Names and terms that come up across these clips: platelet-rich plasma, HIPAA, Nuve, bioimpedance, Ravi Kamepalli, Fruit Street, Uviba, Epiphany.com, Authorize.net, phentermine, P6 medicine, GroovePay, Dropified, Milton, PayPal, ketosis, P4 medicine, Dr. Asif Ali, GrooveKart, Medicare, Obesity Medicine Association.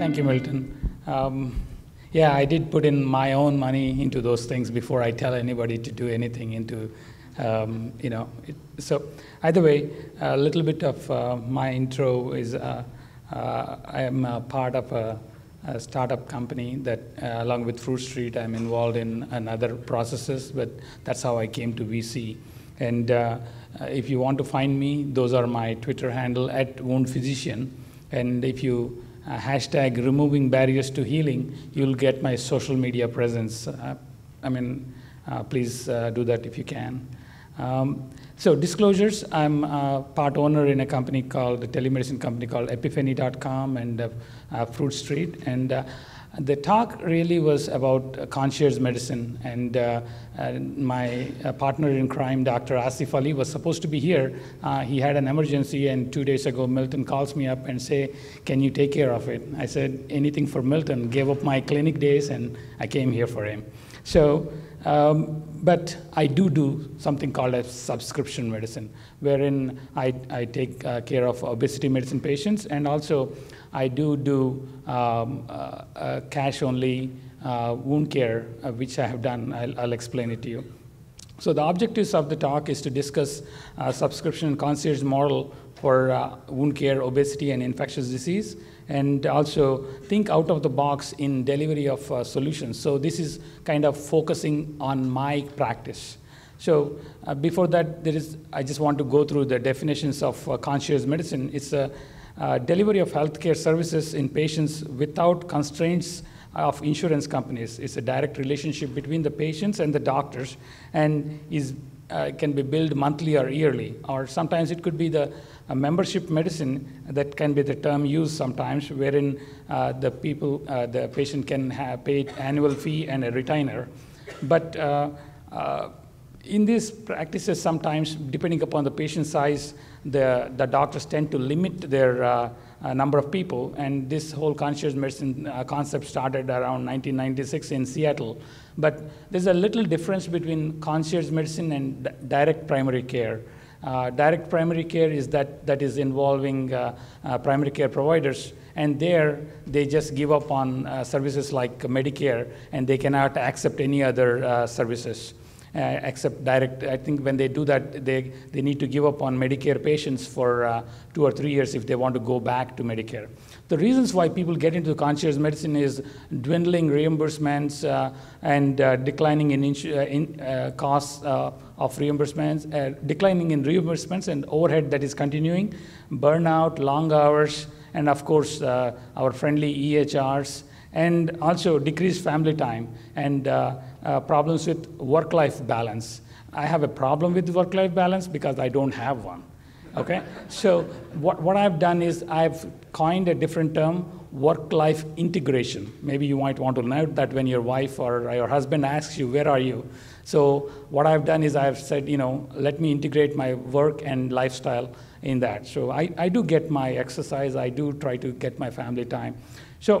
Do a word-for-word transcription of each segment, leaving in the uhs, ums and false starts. Thank you, Milton. Um, yeah, I did put in my own money into those things before I tell anybody to do anything into, um, you know. It, so either way, a little bit of uh, my intro is uh, uh, I am a part of a, a startup company that, uh, along with Fruit Street, I'm involved in another processes, but that's how I came to V C. And uh, if you want to find me, those are my Twitter handle, at Wound Physician. And if you uh, hashtag removing barriers to healing, you'll get my social media presence. Uh, I mean, uh, please uh, do that if you can. Um, so disclosures, I'm a part owner in a company called, a telemedicine company called Epiphany dot com and uh, uh, Fruit Street. And uh, the talk really was about uh, conscious medicine, and uh, uh, my uh, partner in crime, Doctor Asif Ali, was supposed to be here. Uh, he had an emergency, and two days ago, Milton calls me up and say, can you take care of it? I said, anything for Milton. Gave up my clinic days, and I came here for him. So, um, but I do do something called a subscription medicine, wherein I, I take uh, care of obesity medicine patients, and also I do do um, uh, uh, cash-only uh, wound care, uh, which I have done. I'll, I'll explain it to you. So the objectives of the talk is to discuss uh, subscription concierge model for uh, wound care, obesity, and infectious disease, and also think out of the box in delivery of uh, solutions. So this is kind of focusing on my practice. So uh, before that, there is, I just want to go through the definitions of uh, concierge medicine. It's a uh, delivery of healthcare services in patients without constraints of insurance companies. It's a direct relationship between the patients and the doctors, and is Uh, can be billed monthly or yearly, or sometimes it could be the uh, membership medicine. That can be the term used sometimes, wherein uh, the people, uh, the patient can have paid annual fee and a retainer. But uh, uh, in these practices, sometimes depending upon the patient size, the the doctors tend to limit their uh, uh, number of people. And this whole concierge medicine uh, concept started around nineteen ninety-six in Seattle. But there's a little difference between concierge medicine and direct primary care. Uh, direct primary care is that that is involving uh, uh, primary care providers, and there they just give up on uh, services like Medicare, and they cannot accept any other uh, services uh, except direct. I think when they do that, they, they need to give up on Medicare patients for uh, two or three years if they want to go back to Medicare. The reasons why people get into concierge medicine is dwindling reimbursements uh, and uh, declining in, in uh, costs uh, of reimbursements, uh, declining in reimbursements and overhead that is continuing, burnout, long hours, and of course uh, our friendly E H Rs, and also decreased family time and uh, uh, problems with work-life balance. I have a problem with work-life balance because I don't have one. Okay, so what, what I've done is I've coined a different term, work-life integration. Maybe you might want to note that when your wife or your husband asks you, where are you? So what I've done is I've said, you know, let me integrate my work and lifestyle in that. So I, I do get my exercise. I do try to get my family time. So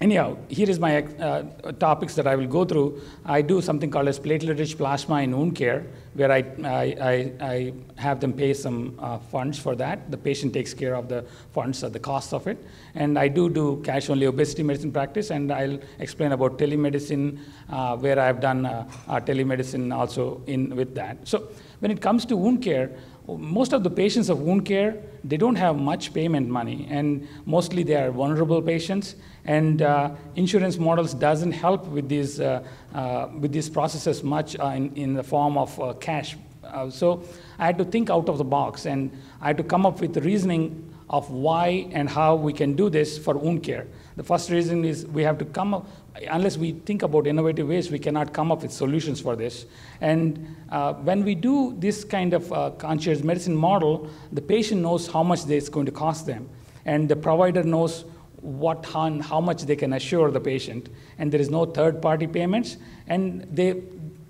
anyhow, here is my uh, topics that I will go through. I do something called as platelet-rich plasma in wound care, where I, I, I, I have them pay some uh, funds for that. The patient takes care of the funds or the cost of it. And I do do cash-only obesity medicine practice, and I'll explain about telemedicine, uh, where I've done uh, uh, telemedicine also in with that. So when it comes to wound care, most of the patients of wound care, they don't have much payment money, and mostly they are vulnerable patients, and uh, insurance models doesn't help with these, uh, uh, with these processes much uh, in, in the form of uh, cash. Uh, so I had to think out of the box, and I had to come up with the reasoning of why and how we can do this for wound care. The first reason is we have to come up, unless we think about innovative ways, we cannot come up with solutions for this. And uh, when we do this kind of uh, concierge medicine model, the patient knows how much it's going to cost them, and the provider knows what how, how much they can assure the patient, and there is no third-party payments, and they.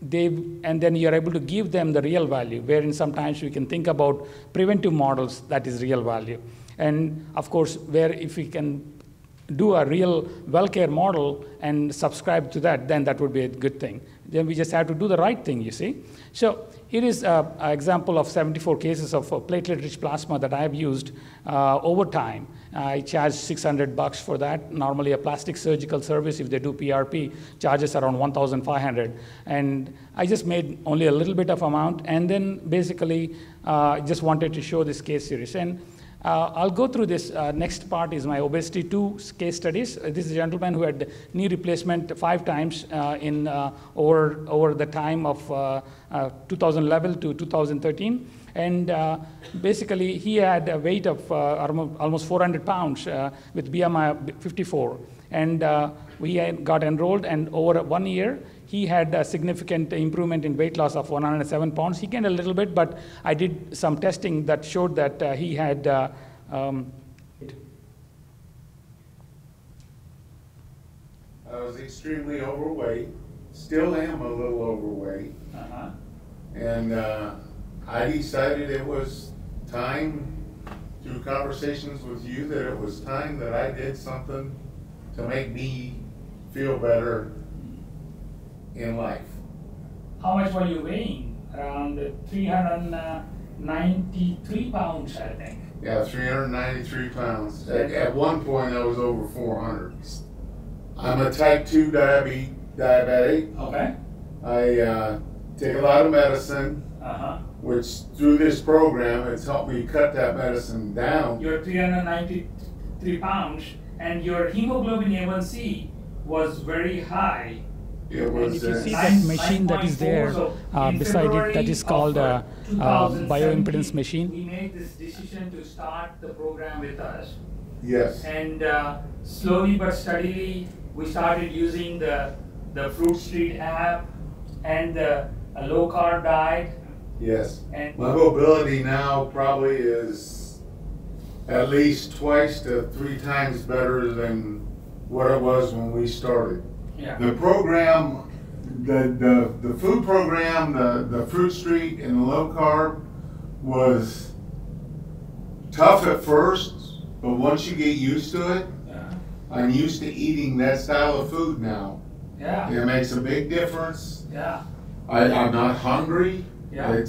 They, and then you're able to give them the real value, wherein sometimes we can think about preventive models that is real value. And of course, where if we can do a real WellCare model and subscribe to that, then that would be a good thing. Then we just have to do the right thing, you see. So here is an example of seventy-four cases of uh, platelet-rich plasma that I have used uh, over time. I charge six hundred bucks for that. Normally a plastic surgical service, if they do P R P, charges around one thousand five hundred. And I just made only a little bit of amount, and then basically uh, just wanted to show this case series. And Uh, I'll go through this. Uh, next part is my obesity two case studies. Uh, this is a gentleman who had knee replacement five times uh, in uh, over over the time of uh, uh, two thousand eleven to two thousand thirteen, and uh, basically he had a weight of uh, almost four hundred pounds uh, with B M I fifty-four, and uh, we had got enrolled, and over one year he had a significant improvement in weight loss of one hundred seven pounds. He gained a little bit, but I did some testing that showed that uh, he had uh, um, I was extremely overweight, still am a little overweight, uh-huh. and uh, I decided it was time, through conversations with you, that it was time that I did something to make me feel better in life. How much were you weighing? Around three hundred ninety-three pounds, I think. Yeah, three hundred ninety-three pounds. At, at one point, I was over four hundred. I'm a type two diabetic. diabetic. Okay. I uh, take a lot of medicine, uh-huh. which through this program, it's helped me cut that medicine down. You're three hundred ninety-three pounds, and your hemoglobin A one C was very high. It was, and if you uh, see that machine that is there so uh, beside February it, that is called a uh, uh, bioimpedance machine. We made this decision to start the program with us. Yes. And uh, slowly but steadily, we started using the, the Fruit Street app and the a low-carb diet. Yes. And my mobility now probably is at least twice to three times better than what it was when we started. Yeah. The program, the, the, the food program, the, the Fruit Street and the low carb was tough at first, but once you get used to it, yeah. I'm used to eating that style of food now. Yeah. It makes a big difference. Yeah. I, I'm not hungry. Yeah. It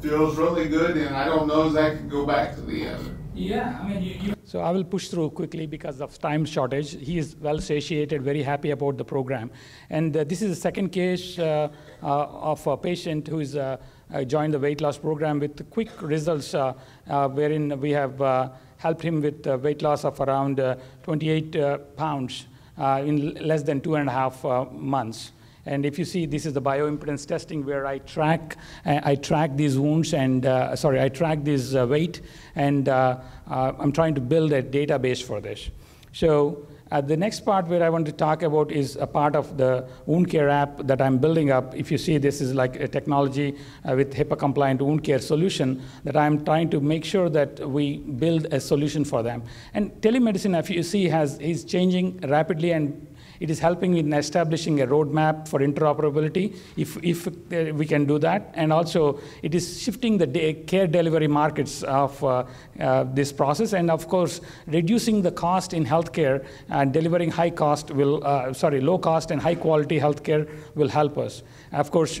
feels really good, and I don't know if I can go back to the other. Yeah, I mean, you, you So I will push through quickly because of time shortage. He is well satiated, very happy about the program. And uh, this is the second case uh, uh, of a patient who is uh, uh, joined the weight loss program with quick results, uh, uh, wherein we have uh, helped him with uh, weight loss of around uh, twenty-eight uh, pounds uh, in less than two and a half uh, months. And if you see, this is the bioimpedance testing where I track, I track these wounds and, uh, sorry, I track this uh, weight, and uh, uh, I'm trying to build a database for this. So uh, the next part where I want to talk about is a part of the wound care app that I'm building up. If you see, this is like a technology uh, with HIPAA compliant wound care solution that I'm trying to make sure that we build a solution for them. And telemedicine, if you see, has, is changing rapidly, and it is helping in establishing a roadmap for interoperability, if, if uh, we can do that. And also, it is shifting the day care delivery markets of uh, uh, this process. And of course, reducing the cost in healthcare and delivering high cost will, uh, sorry, low cost and high quality healthcare will help us. Of course,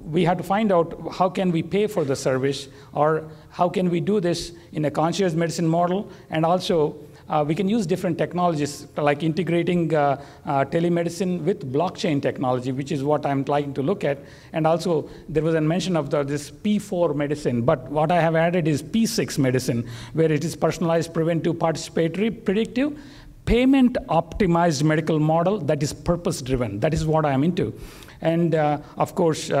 we have to find out how can we pay for the service, or how can we do this in a concierge medicine model, and also Uh, we can use different technologies, like integrating uh, uh, telemedicine with blockchain technology, which is what I'm trying to look at. And also, there was a mention of the, this P four medicine, but what I have added is P six medicine, where it is personalized, preventive, participatory, predictive, payment-optimized medical model that is purpose-driven. That is what I'm into. And uh, of course, uh,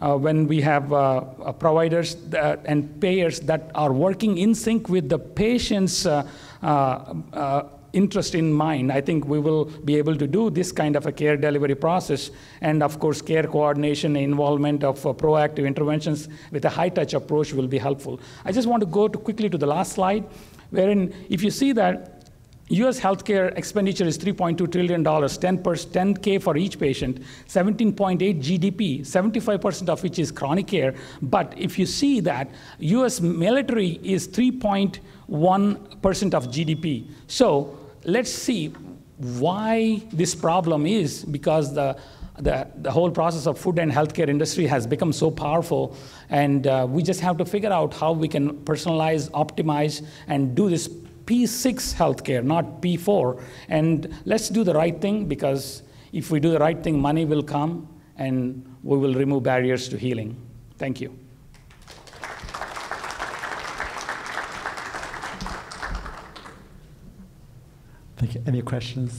uh, when we have uh, uh, providers that, and payers that are working in sync with the patient's uh, uh, uh, interest in mind, I think we will be able to do this kind of a care delivery process. And of course, care coordination, involvement of uh, proactive interventions with a high-touch approach will be helpful. I just want to go to quickly to the last slide, wherein if you see that U S healthcare expenditure is three point two trillion dollars, ten K for each patient, seventeen point eight G D P, seventy-five percent of which is chronic care. But if you see that, U S military is three point one percent of G D P. So let's see why this problem is, because the The, the whole process of food and healthcare industry has become so powerful, and uh, we just have to figure out how we can personalize, optimize, and do this P six healthcare, not P four. And let's do the right thing, because if we do the right thing, money will come, and we will remove barriers to healing. Thank you. Thank you. Any questions?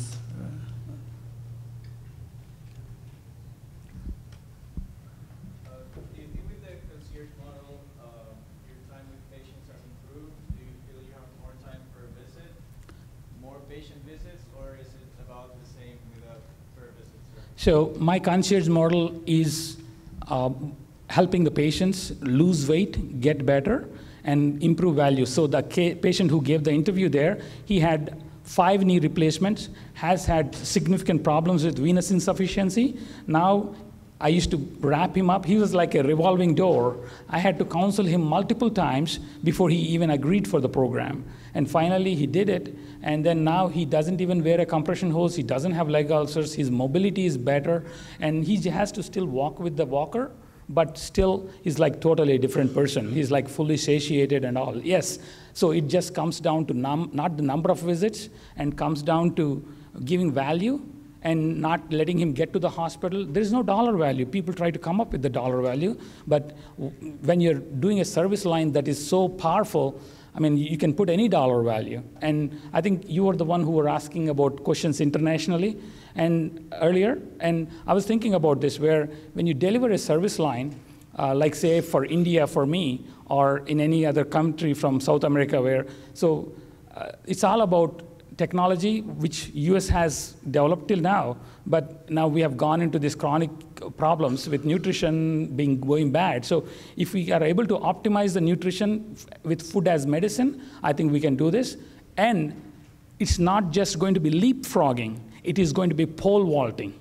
So my concierge model is uh, helping the patients lose weight, get better, and improve value. So the patient who gave the interview there, he had five knee replacements, has had significant problems with venous insufficiency. Now I used to wrap him up. He was like a revolving door. I had to counsel him multiple times before he even agreed for the program. And finally, he did it. And then now he doesn't even wear a compression hose. He doesn't have leg ulcers. His mobility is better. And he has to still walk with the walker, but still he's like totally a different person. He's like fully satiated and all. Yes, so it just comes down to num not the number of visits, and comes down to giving value and not letting him get to the hospital. There's no dollar value. People try to come up with the dollar value. But when you're doing a service line that is so powerful, I mean, you can put any dollar value. And I think you were the one who were asking about questions internationally and earlier. And I was thinking about this, where when you deliver a service line, uh, like say for India for me, or in any other country from South America, where, so uh, it's all about technology, which U S has developed till now. But now we have gone into these chronic problems with nutrition being going bad. So if we are able to optimize the nutrition with food as medicine, I think we can do this. And it's not just going to be leapfrogging. It is going to be pole vaulting.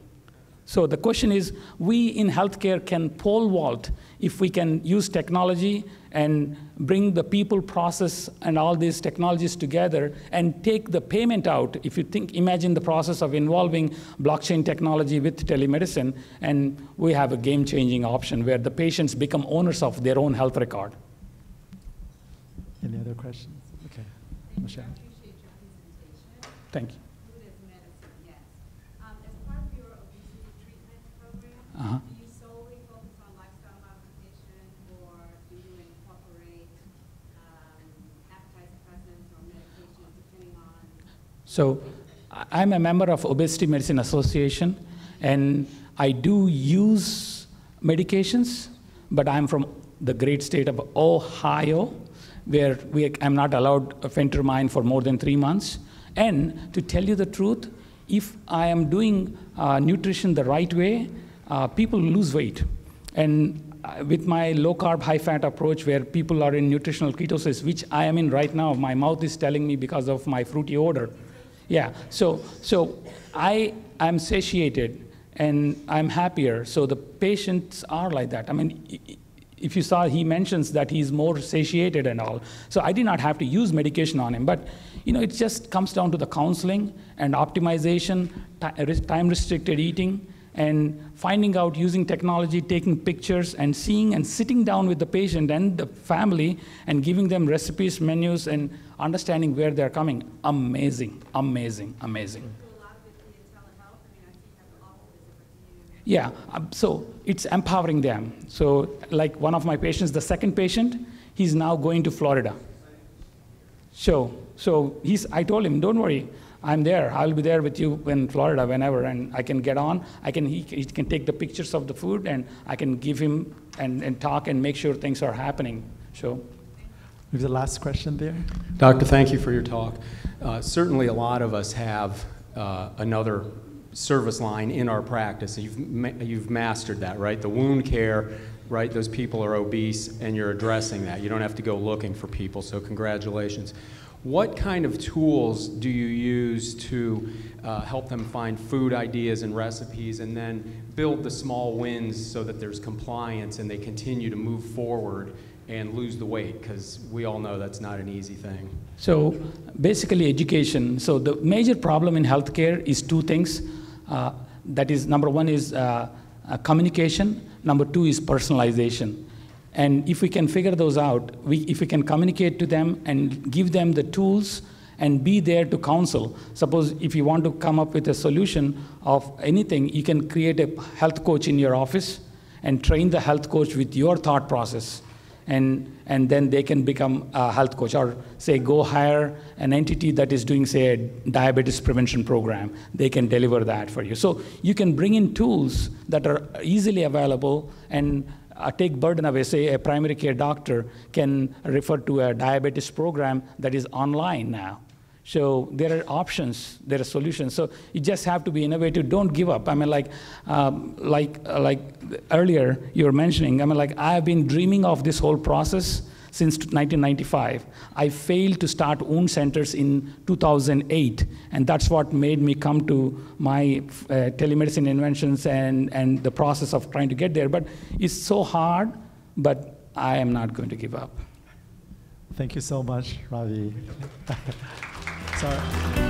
So the question is, we in healthcare can pole vault if we can use technology and bring the people, process, and all these technologies together and take the payment out. If you think, imagine the process of involving blockchain technology with telemedicine, and we have a game-changing option where the patients become owners of their own health record. Any other questions? Okay, Michelle. Thank you. Uh-huh. Do you solely focus on lifestyle modification, or do you incorporate um, appetite suppressants or medications depending on? So I'm a member of Obesity Medicine Association, and I do use medications, but I'm from the great state of Ohio, where we, I'm not allowed phentermine for more than three months. And to tell you the truth, if I am doing uh, nutrition the right way, Uh, people lose weight. And uh, with my low-carb, high-fat approach, where people are in nutritional ketosis, which I am in right now, my mouth is telling me because of my fruity odor. Yeah, so, so I am satiated, and I'm happier. So the patients are like that. I mean, if you saw, he mentions that he's more satiated and all. So I did not have to use medication on him. But you know, it just comes down to the counseling and optimization, time-restricted eating, and finding out, using technology, taking pictures, and seeing and sitting down with the patient and the family and giving them recipes, menus, and understanding where they're coming. Amazing, amazing, amazing. Yeah, so it's empowering them. So like one of my patients, the second patient, he's now going to Florida. So, so he's, I told him, don't worry. I'm there. I'll be there with you in Florida whenever, and I can get on. I can, he, he can take the pictures of the food, and I can give him and, and talk and make sure things are happening. So, maybe the last question there. Doctor, thank you for your talk. Uh, certainly a lot of us have uh, another service line in our practice. You've, ma you've mastered that, right? The wound care, right? Those people are obese, and you're addressing that. You don't have to go looking for people, so congratulations. What kind of tools do you use to uh, help them find food ideas and recipes, and then build the small wins so that there's compliance and they continue to move forward and lose the weight? Because we all know that's not an easy thing. So basically education. So the major problem in healthcare is two things. Uh, that is, number one is uh, uh, communication. Number two is personalization. And if we can figure those out, we, if we can communicate to them and give them the tools and be there to counsel. Suppose if you want to come up with a solution of anything, you can create a health coach in your office and train the health coach with your thought process. And, and then they can become a health coach, or say go hire an entity that is doing, say, a diabetes prevention program. They can deliver that for you. So you can bring in tools that are easily available and Uh, take burden away. Say a primary care doctor can refer to a diabetes program that is online now. So there are options, there are solutions. So you just have to be innovative. Don't give up. I mean, like, um, like, uh, like earlier you were mentioning. I mean, like I have been dreaming of this whole process since nineteen ninety-five. I failed to start wound centers in two thousand eight, and that's what made me come to my uh, telemedicine inventions and, and the process of trying to get there. But it's so hard, but I am not going to give up. Thank you so much, Ravi. Sorry.